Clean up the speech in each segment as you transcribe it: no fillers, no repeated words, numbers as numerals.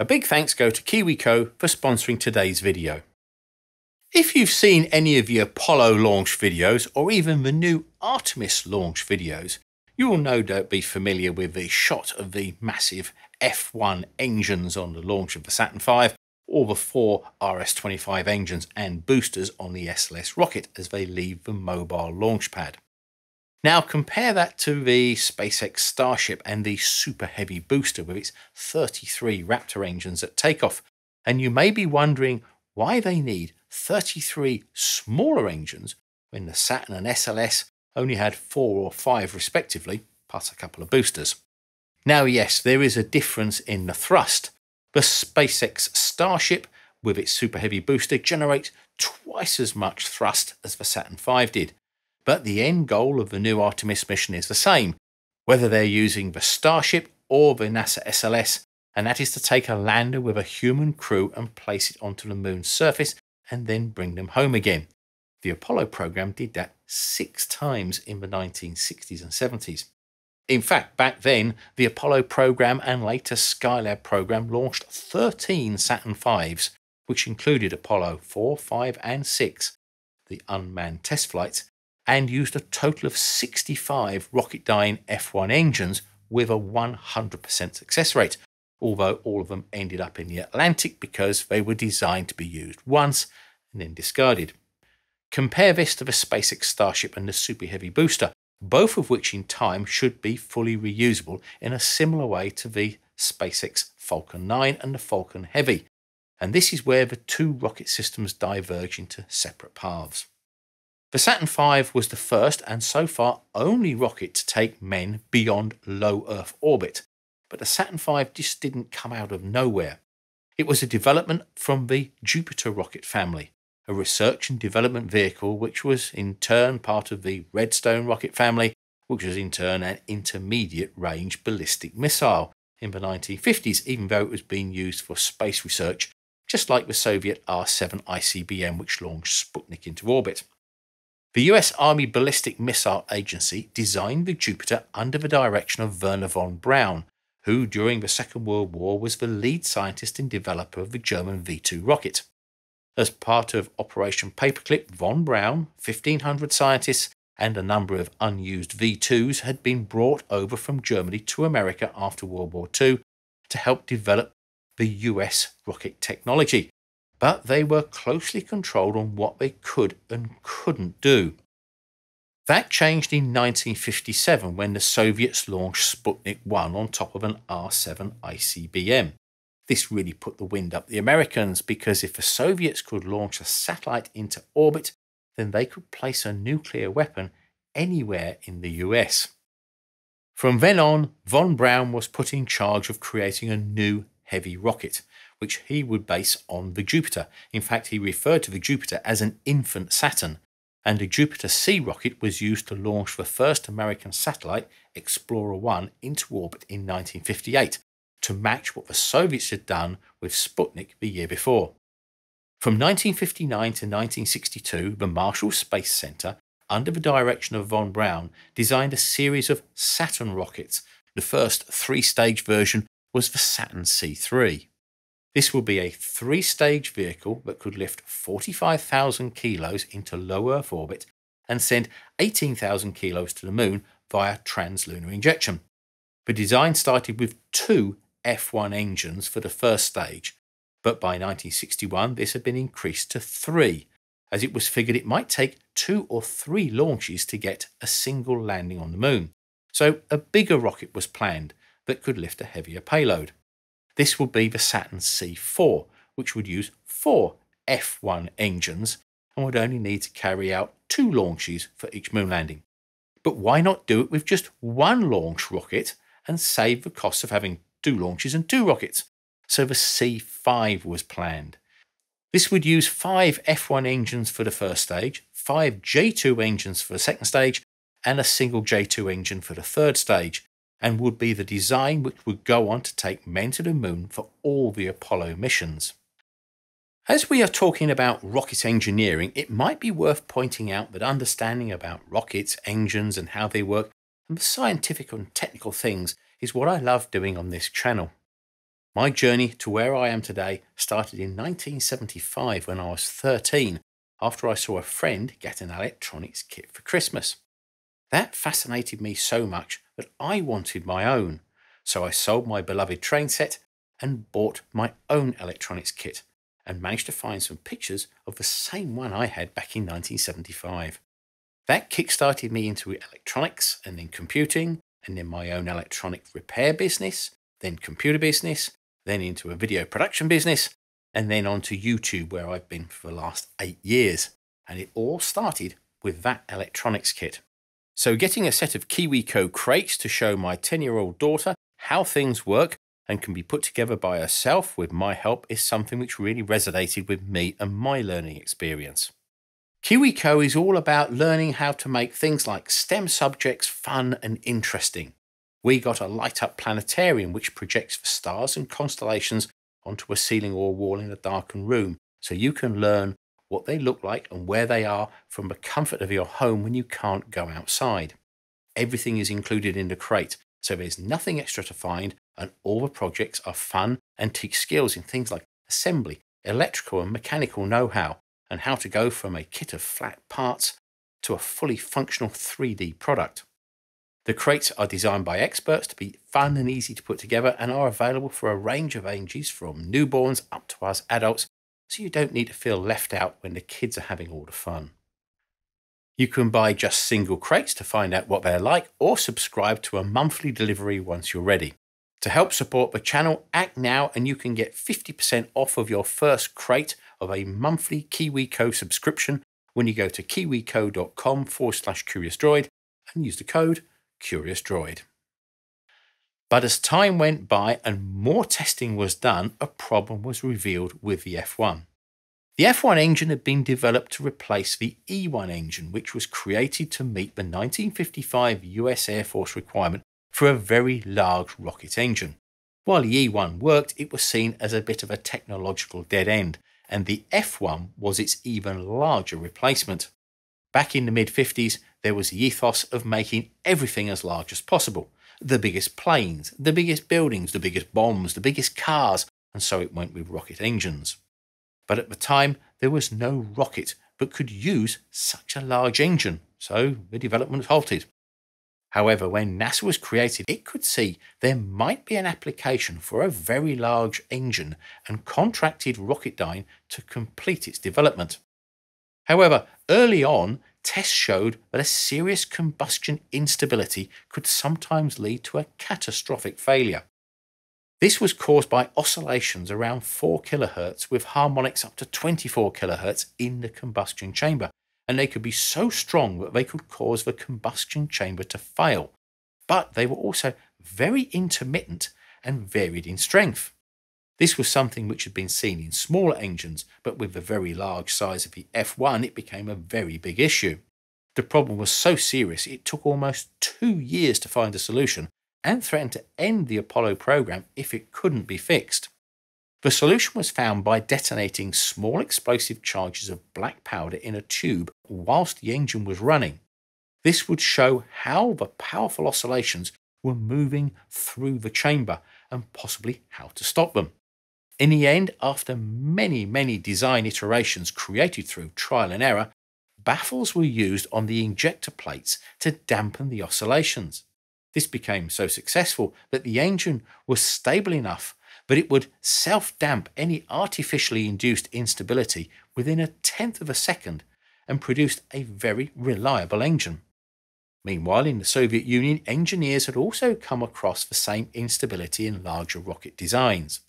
A big thanks go to KiwiCo for sponsoring today's video. If you've seen any of the Apollo launch videos or even the new Artemis launch videos, you will no doubt be familiar with the shot of the massive F1 engines on the launch of the Saturn V or the four RS-25 engines and boosters on the SLS rocket as they leave the mobile launch pad. Now compare that to the SpaceX Starship and the Super Heavy booster with its 33 Raptor engines at takeoff, and you may be wondering why they need 33 smaller engines when the Saturn and SLS only had 4 or 5 respectively, plus a couple of boosters. Now yes, there is a difference in the thrust. The SpaceX Starship with its Super Heavy booster generates twice as much thrust as the Saturn V did, but the end goal of the new Artemis mission is the same, whether they're using the Starship or the NASA SLS, and that is to take a lander with a human crew and place it onto the moon's surface and then bring them home again. The Apollo program did that 6 times in the 1960s and 70s. In fact, back then, the Apollo program and later Skylab program launched 13 Saturn Vs, which included Apollo 4, 5 and 6, the unmanned test flights, and used a total of 65 Rocketdyne F1 engines with a 100% success rate, although all of them ended up in the Atlantic because they were designed to be used once and then discarded. Compare this to the SpaceX Starship and the Super Heavy booster, both of which in time should be fully reusable in a similar way to the SpaceX Falcon 9 and the Falcon Heavy. And this is where the two rocket systems diverge into separate paths. The Saturn V was the first and so far only rocket to take men beyond low Earth orbit, but the Saturn V just didn't come out of nowhere. It was a development from the Jupiter rocket family, a research and development vehicle which was in turn part of the Redstone rocket family, which was in turn an intermediate range ballistic missile in the 1950s, even though it was being used for space research, just like the Soviet R7 ICBM which launched Sputnik into orbit. The US Army Ballistic Missile Agency designed the Jupiter under the direction of Wernher von Braun, who during the Second World War was the lead scientist and developer of the German V2 rocket. As part of Operation Paperclip, von Braun, 1,500 scientists and a number of unused V2s had been brought over from Germany to America after World War II to help develop the US rocket technology, but they were closely controlled on what they could and couldn't do. That changed in 1957 when the Soviets launched Sputnik 1 on top of an R7 ICBM. This really put the wind up the Americans, because if the Soviets could launch a satellite into orbit, then they could place a nuclear weapon anywhere in the US. From then on, von Braun was put in charge of creating a new heavy rocket, which he would base on the Jupiter. In fact, he referred to the Jupiter as an infant Saturn, and the Jupiter C rocket was used to launch the first American satellite, Explorer 1, into orbit in 1958, to match what the Soviets had done with Sputnik the year before. From 1959 to 1962, the Marshall Space Center, under the direction of von Braun, designed a series of Saturn rockets. The first 3-stage version was the Saturn C3. This will be a 3-stage vehicle that could lift 45,000 kilos into low Earth orbit and send 18,000 kilos to the moon via translunar injection. The design started with 2 F1 engines for the first stage, but by 1961 this had been increased to 3, as it was figured it might take 2 or 3 launches to get a single landing on the moon. So a bigger rocket was planned that could lift a heavier payload. This would be the Saturn C4, which would use 4 F1 engines and would only need to carry out 2 launches for each moon landing. But why not do it with just 1 launch rocket and save the cost of having 2 launches and 2 rockets? So the C5 was planned. This would use 5 F1 engines for the first stage, 5 J2 engines for the second stage, and a single J2 engine for the third stage, and would be the design which would go on to take men to the moon for all the Apollo missions. As we are talking about rocket engineering, it might be worth pointing out that understanding about rockets, engines and how they work, and the scientific and technical things, is what I love doing on this channel. My journey to where I am today started in 1975 when I was 13, after I saw a friend get an electronics kit for Christmas. That fascinated me so much that I wanted my own, so I sold my beloved train set and bought my own electronics kit, and managed to find some pictures of the same one I had back in 1975. That kickstarted me into electronics, and then computing, and then my own electronic repair business, then computer business, then into a video production business, and then onto YouTube, where I've been for the last 8 years. And it all started with that electronics kit. So getting a set of KiwiCo crates to show my 10-year-old daughter how things work and can be put together by herself with my help is something which really resonated with me and my learning experience. KiwiCo is all about learning how to make things like STEM subjects fun and interesting. We got a light-up planetarium which projects the stars and constellations onto a ceiling or wall in a darkened room, so you can learn what they look like and where they are from the comfort of your home when you can't go outside. Everything is included in the crate, so there's nothing extra to find, and all the projects are fun and teach skills in things like assembly, electrical and mechanical know-how, and how to go from a kit of flat parts to a fully functional 3D product. The crates are designed by experts to be fun and easy to put together, and are available for a range of ages from newborns up to us adults, so you don't need to feel left out when the kids are having all the fun. You can buy just single crates to find out what they're like, or subscribe to a monthly delivery once you're ready. To help support the channel, act now and you can get 50% off of your first crate of a monthly KiwiCo subscription when you go to kiwico.com/CuriousDroid and use the code CuriousDroid. But as time went by and more testing was done, a problem was revealed with the F1. The F1 engine had been developed to replace the E-1 engine, which was created to meet the 1955 US Air Force requirement for a very large rocket engine. While the E-1 worked, it was seen as a bit of a technological dead end, and the F1 was its even larger replacement. Back in the mid-50s, there was the ethos of making everything as large as possible. The biggest planes, the biggest buildings, the biggest bombs, the biggest cars, and so it went with rocket engines. But at the time, there was no rocket that could use such a large engine, so the development halted. However, when NASA was created, it could see there might be an application for a very large engine and contracted Rocketdyne to complete its development. However, early on, tests showed that a serious combustion instability could sometimes lead to a catastrophic failure. This was caused by oscillations around 4 kilohertz with harmonics up to 24 kilohertz in the combustion chamber, and they could be so strong that they could cause the combustion chamber to fail. But they were also very intermittent and varied in strength. This was something which had been seen in smaller engines, but with the very large size of the F1, it became a very big issue. The problem was so serious it took almost 2 years to find a solution, and threatened to end the Apollo program if it couldn't be fixed. The solution was found by detonating small explosive charges of black powder in a tube whilst the engine was running. This would show how the powerful oscillations were moving through the chamber, and possibly how to stop them. In the end, after many design iterations created through trial and error, baffles were used on the injector plates to dampen the oscillations. This became so successful that the engine was stable enough that it would self-damp any artificially induced instability within a 1/10 of a second and produced a very reliable engine. Meanwhile, in the Soviet Union, engineers had also come across the same instability in larger rocket designs.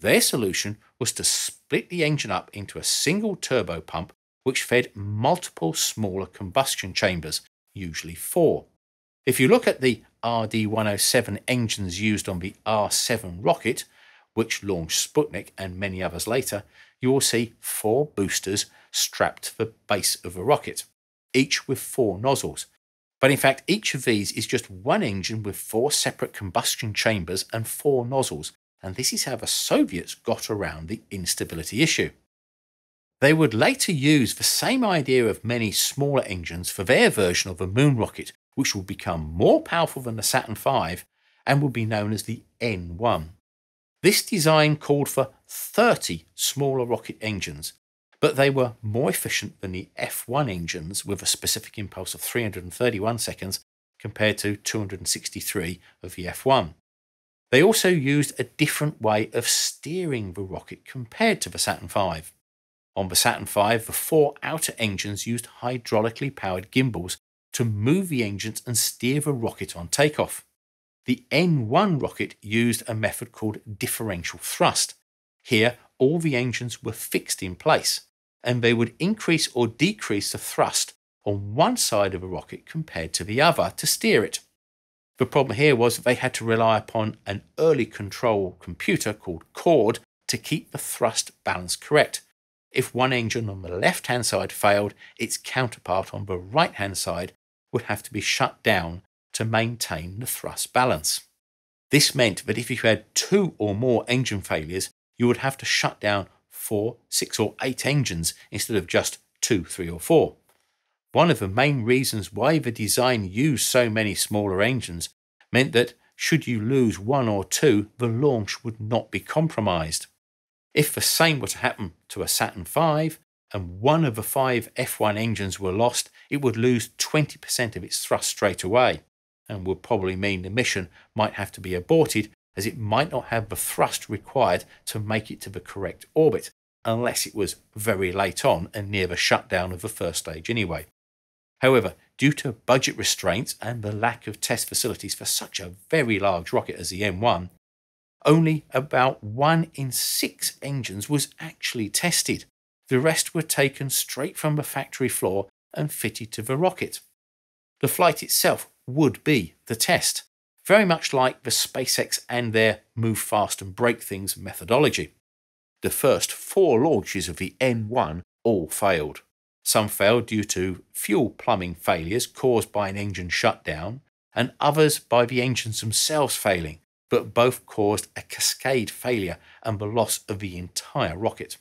Their solution was to split the engine up into a single turbopump which fed multiple smaller combustion chambers, usually 4. If you look at the RD-107 engines used on the R7 rocket, which launched Sputnik and many others later, you will see 4 boosters strapped to the base of a rocket, each with 4 nozzles. But in fact, each of these is just one engine with 4 separate combustion chambers and 4 nozzles, and this is how the Soviets got around the instability issue. They would later use the same idea of many smaller engines for their version of a moon rocket, which would become more powerful than the Saturn V and would be known as the N1. This design called for 30 smaller rocket engines, but they were more efficient than the F1 engines with a specific impulse of 331 seconds compared to 263 of the F1. They also used a different way of steering the rocket compared to the Saturn V. On the Saturn V, the four outer engines used hydraulically powered gimbals to move the engines and steer the rocket on takeoff. The N1 rocket used a method called differential thrust. Here, all the engines were fixed in place, and they would increase or decrease the thrust on one side of a rocket compared to the other to steer it. The problem here was that they had to rely upon an early control computer called CORD to keep the thrust balance correct. If one engine on the left-hand side failed, its counterpart on the right-hand side would have to be shut down to maintain the thrust balance. This meant that if you had two or more engine failures, you would have to shut down 4, 6, or 8 engines instead of just 2, 3, or 4. One of the main reasons why the design used so many smaller engines meant that should you lose one or two, the launch would not be compromised. If the same were to happen to a Saturn V and one of the 5 F1 engines were lost, it would lose 20% of its thrust straight away and would probably mean the mission might have to be aborted, as it might not have the thrust required to make it to the correct orbit, unless it was very late on and near the shutdown of the first stage anyway. However, due to budget restraints and the lack of test facilities for such a very large rocket as the N1, only about 1 in 6 engines was actually tested. The rest were taken straight from the factory floor and fitted to the rocket. The flight itself would be the test, very much like the SpaceX and their move fast and break things methodology. The first 4 launches of the N1 all failed. Some failed due to fuel plumbing failures caused by an engine shutdown, and others by the engines themselves failing, but both caused a cascade failure and the loss of the entire rocket.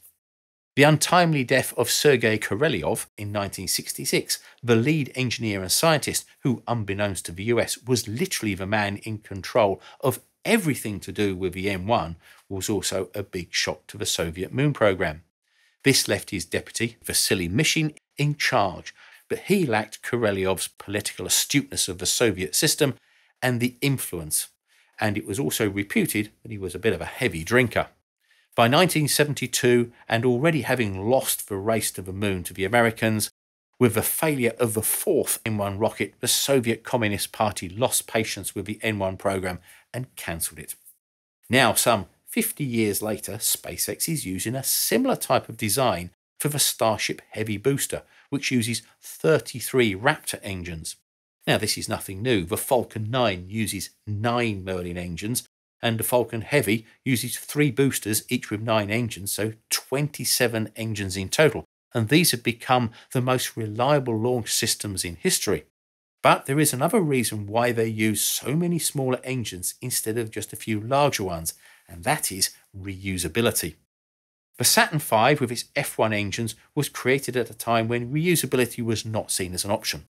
The untimely death of Sergei Korolyov in 1966, the lead engineer and scientist who, unbeknownst to the US, was literally the man in control of everything to do with the M1, was also a big shock to the Soviet moon program. This left his deputy, Vasily Mishin, in charge, but he lacked Korolyov's political astuteness of the Soviet system and the influence, and it was also reputed that he was a bit of a heavy drinker. By 1972, and already having lost the race to the moon to the Americans, with the failure of the 4th N1 rocket, the Soviet Communist Party lost patience with the N1 program and cancelled it. Now, some 50 years later, SpaceX is using a similar type of design for the Starship Heavy booster, which uses 33 Raptor engines. Now, this is nothing new. The Falcon 9 uses 9 Merlin engines, and the Falcon Heavy uses 3 boosters, each with 9 engines, so 27 engines in total, and these have become the most reliable launch systems in history. But there is another reason why they use so many smaller engines instead of just a few larger ones, and that is reusability. The Saturn V with its F1 engines was created at a time when reusability was not seen as an option.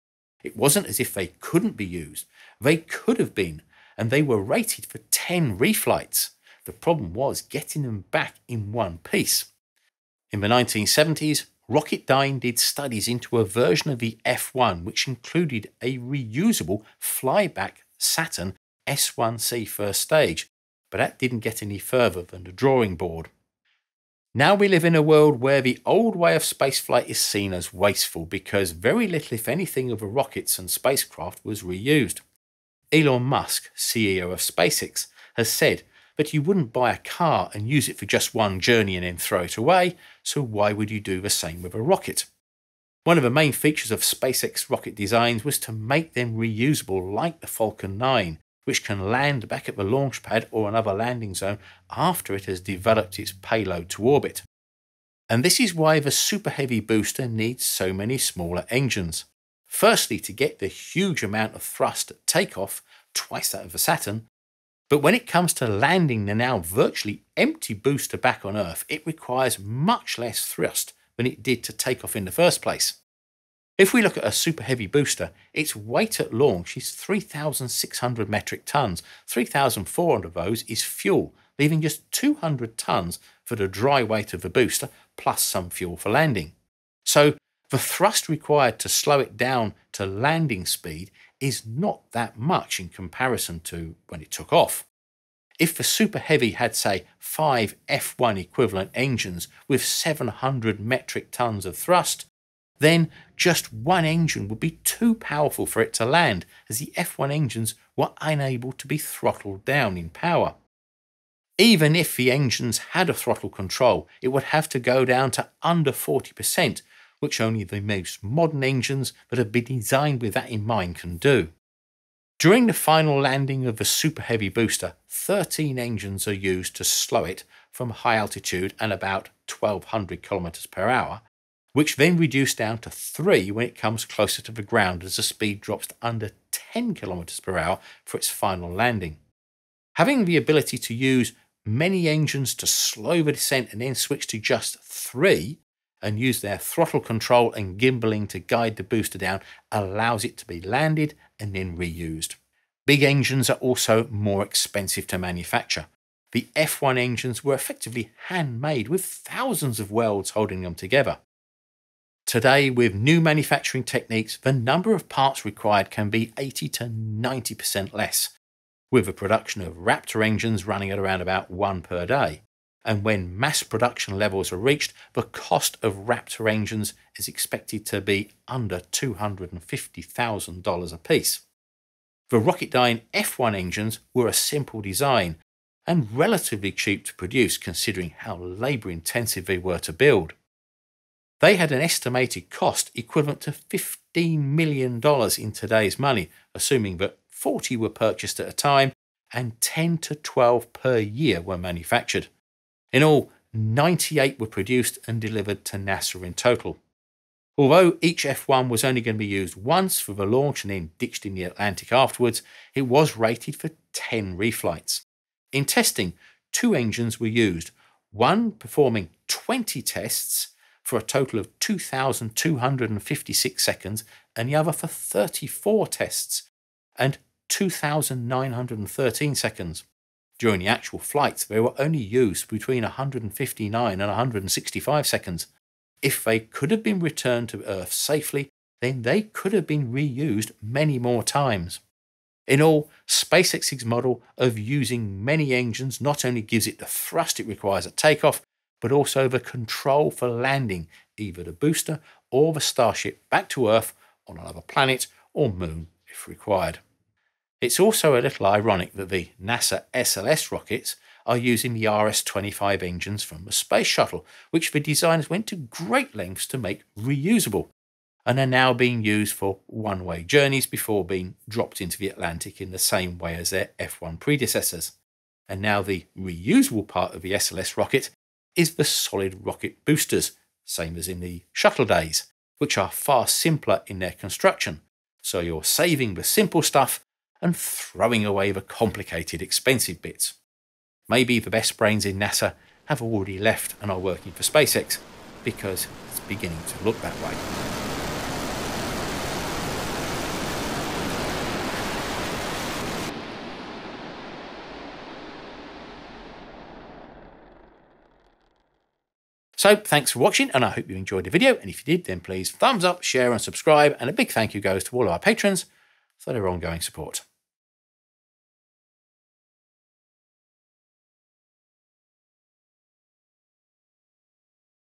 It wasn't as if they couldn't be used. They could have been, and they were rated for 10 reflights. The problem was getting them back in one piece. In the 1970s, Rocketdyne did studies into a version of the F1 which included a reusable flyback Saturn S1C first stage, but that didn't get any further than the drawing board. Now we live in a world where the old way of spaceflight is seen as wasteful because very little, if anything, of the rockets and spacecraft was reused. Elon Musk, CEO of SpaceX, has said that you wouldn't buy a car and use it for just one journey and then throw it away, so why would you do the same with a rocket? One of the main features of SpaceX rocket designs was to make them reusable like the Falcon 9, which can land back at the launch pad or another landing zone after it has developed its payload to orbit. And this is why the Super Heavy booster needs so many smaller engines. Firstly, to get the huge amount of thrust at takeoff, twice that of a Saturn, but when it comes to landing the now virtually empty booster back on Earth, it requires much less thrust than it did to take off in the first place. If we look at a Super Heavy booster, its weight at launch is 3,600 metric tons, 3,400 of those is fuel, leaving just 200 tonnes for the dry weight of the booster, plus some fuel for landing. So the thrust required to slow it down to landing speed is not that much in comparison to when it took off. If the Super Heavy had, say, 5 F1 equivalent engines with 700 metric tons of thrust, then just one engine would be too powerful for it to land, as the F1 engines were unable to be throttled down in power. Even if the engines had a throttle control, it would have to go down to under 40%, which only the most modern engines that have been designed with that in mind can do. During the final landing of the Super Heavy booster, 13 engines are used to slow it from high altitude and about 1200 kilometers per hour, which then reduce down to 3 when it comes closer to the ground as the speed drops to under 10 kilometers per hour for its final landing. Having the ability to use many engines to slow the descent and then switch to just 3 and use their throttle control and gimballing to guide the booster down allows it to be landed and then reused. Big engines are also more expensive to manufacture. The F1 engines were effectively handmade with thousands of welds holding them together. Today, with new manufacturing techniques, the number of parts required can be 80 to 90% less, with the production of Raptor engines running at around about 1 per day. And when mass production levels are reached, the cost of Raptor engines is expected to be under $250,000 apiece. The Rocketdyne F1 engines were a simple design and relatively cheap to produce considering how labour intensive they were to build. They had an estimated cost equivalent to $15 million in today's money, assuming that 40 were purchased at a time and 10 to 12 per year were manufactured. In all, 98 were produced and delivered to NASA in total. Although each F1 was only going to be used once for the launch and then ditched in the Atlantic afterwards, it was rated for 10 reflights. In testing, 2 engines were used, one performing 20 tests for a total of 2,256 seconds and the other for 34 tests and 2,913 seconds. During the actual flights, they were only used between 159 and 165 seconds. If they could have been returned to Earth safely, then they could have been reused many more times. In all, SpaceX's model of using many engines not only gives it the thrust it requires at takeoff, but also the control for landing either the booster or the Starship back to Earth on another planet or moon if required. It's also a little ironic that the NASA SLS rockets are using the RS-25 engines from the Space Shuttle, which the designers went to great lengths to make reusable, and are now being used for one-way journeys before being dropped into the Atlantic in the same way as their F1 predecessors. And now the reusable part of the SLS rocket is the solid rocket boosters, same as in the shuttle days, which are far simpler in their construction. So you're saving the simple stuff and throwing away the complicated, expensive bits. Maybe the best brains in NASA have already left and are working for SpaceX, because it's beginning to look that way. So thanks for watching, and I hope you enjoyed the video, and if you did, then please thumbs up, share and subscribe, and a big thank you goes to all our patrons for their ongoing support.